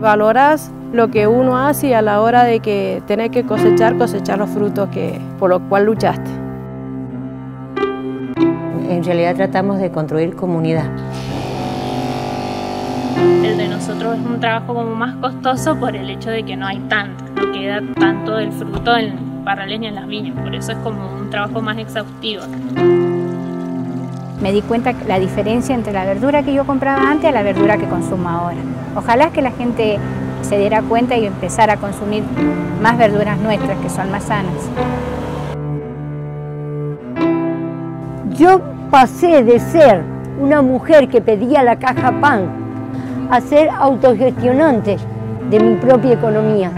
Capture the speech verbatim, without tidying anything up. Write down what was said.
valoras lo que uno hace y a la hora de que tenés que cosechar, cosechar los frutos que, por los cuales luchaste. En realidad tratamos de construir comunidad. El de nosotros es un trabajo como más costoso por el hecho de que no hay tanto, no queda tanto del fruto en parrales ni en las viñas, por eso es como un trabajo más exhaustivo. Me di cuenta de la diferencia entre la verdura que yo compraba antes a la verdura que consumo ahora. Ojalá que la gente se diera cuenta y empezara a consumir más verduras nuestras, que son más sanas. Yo pasé de ser una mujer que pedía la caja pan a ser autogestionante de mi propia economía.